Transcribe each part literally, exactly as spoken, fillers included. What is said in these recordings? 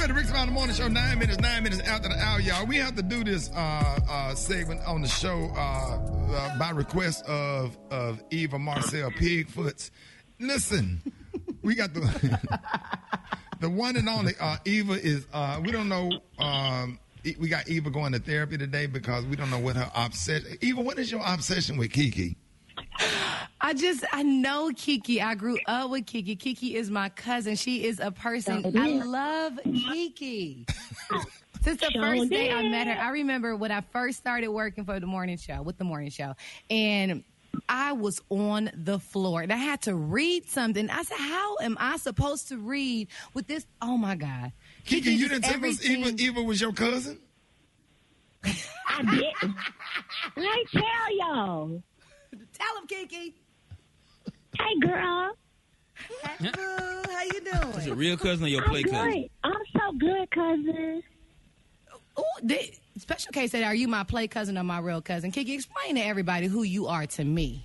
Welcome to Rick Smiley Morning Show. Nine minutes, nine minutes after the hour, y'all. We have to do this uh, uh, segment on the show uh, uh, by request of of Eva Marcille Pigfoots. Listen, we got the the one and only uh, Eva is. Uh, we don't know. Um, we got Eva going to therapy today because we don't know what her obsession. Eva, what is your obsession with KiKi? I just, I know KiKi. I grew up with KiKi. KiKi is my cousin. She is a person. I love KiKi. Since the first day I met her, I remember when I first started working for the morning show, with the morning show, and I was on the floor, and I had to read something. I said, how am I supposed to read with this? Oh, my God. KiKi, KiKi you didn't tell us Eva, Eva was your cousin? I didn't. Let me tell y'all. Tell him, KiKi. Hey, girl. Hey, boo. How you doing? Is your real cousin or your I'm play good. cousin? I'm so good, cousin. Oh, special case said, are you my play cousin or my real cousin? KiKi, explain to everybody who you are to me.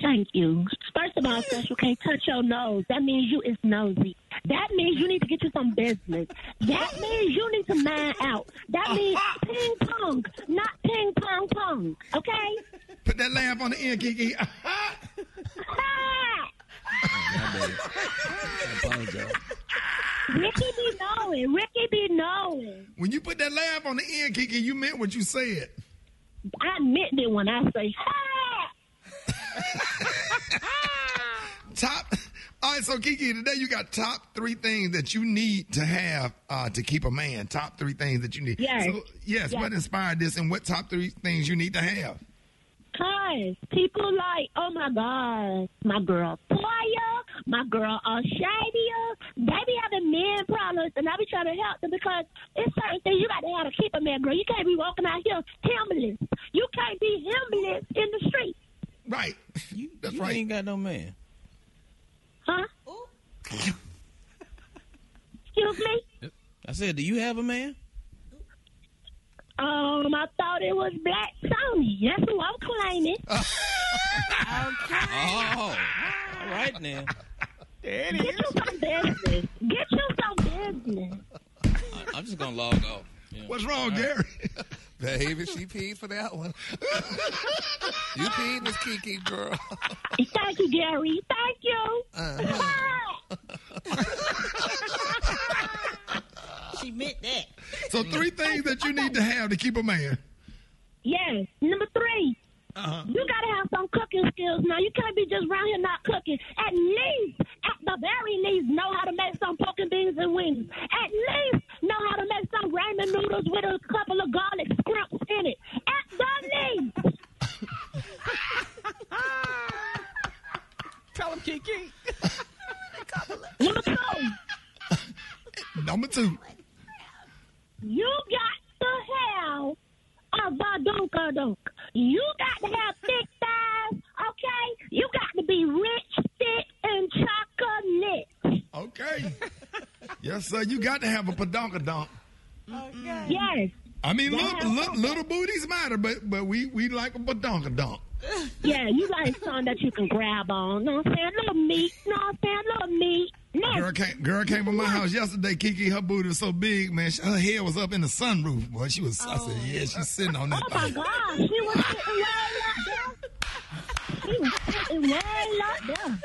Thank you. First of all, Special K, touch your nose. That means you is nosy. That means you need to get you some business. That means you need to mind out. That means ping pong, not ping pong pong. Okay? Put that lamp on the end, KiKi. I apologize. Rickey be knowing. Rickey be knowing. When you put that laugh on the end, KiKi, you meant what you said. I meant it when I say top. All right, so KiKi, today you got top three things that you need to have uh, to keep a man. Top three things that you need. Yes. So, yes, yes. What inspired this, and what top three things you need to have? Cause people like, oh my God, my girl Toya, my girl Australia, they be having men problems, and I be trying to help them because it's certain things you got to have to keep a man, girl. You can't be walking out here himless. You can't be himless in the street. Right. You, That's you right. ain't got no man. Huh? Excuse me? I said, do you have a man? Um, I thought it was BlackTony. That's who I'm claiming. Okay. Oh, all right now. There it Get is. you some business. Get you some business. I, I'm just going to log off. Yeah. What's wrong, right. Gary? Baby, she peed for that one. You peed, Miss KiKi, girl. Thank you, Gary. Thank you. Uh-huh. She meant that. So three things that you need to have to keep a man. Yes. Number three, uh-huh. you got to have some cooking skills. Now, you can't be just around here not cooking. At least, at the very least, know how to make some pork and beans and wings. At least know how to make some ramen noodles with a couple of garlic scrimps in it. At the least. Tell him, KiKi. Number two. Number two. You got to have a badonkadonk. You got to have thick thighs, okay? You got to be rich, thick, and chocolate. Okay. Yes, sir. You got to have a badonkadonk. Okay. Yes. I mean, yes. Little, little, little booties matter, but but we, we like a badonkadonk. Yeah, you like something that you can grab on. No, I'm saying a little meat. No, I'm saying a little meat. Next. Girl came, girl came to my house yesterday, KiKi. Her booty was so big, man. Her head was up in the sunroof, boy. She was. Oh. I said, yeah, she's sitting on that. Oh my God, she was sitting way up there. She was sitting way up there.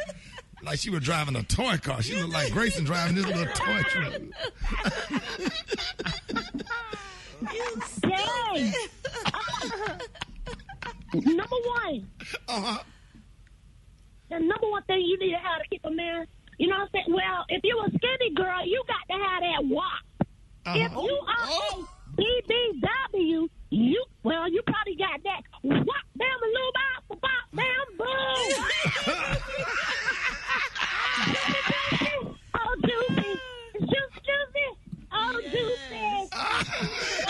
Like she was driving a toy car. She looked like Grayson driving this little toy truck. You say. Number one. Uh-huh. The number one thing you need to have to keep a man, you know what I'm saying? Well, if you a skinny girl, you got to have that walk. Uh-huh. If you are oh. a B B W, you, well, you probably got that walk down a little bop, bop down, boom. Oh, Doopy. Oh, Doopy. Oh, Doopy.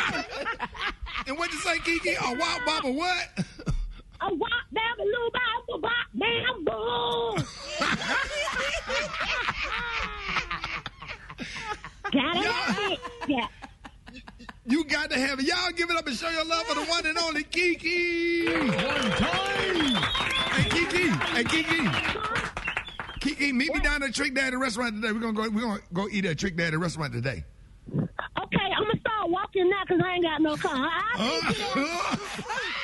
And what'd you say, KiKi? A walk, bop, or what? A walk, bab, a little bop, a bop, bam, boom. Gotta have it. Yeah. You got to have it. Y'all give it up and show your love for the one and only KiKi. One time. Hey, KiKi. Hey, KiKi. meet, meet me what? down at Trick Daddy restaurant today. We're gonna go. We're gonna go eat at Trick Daddy restaurant today. Okay, I'm gonna start walking now because I ain't got no car. I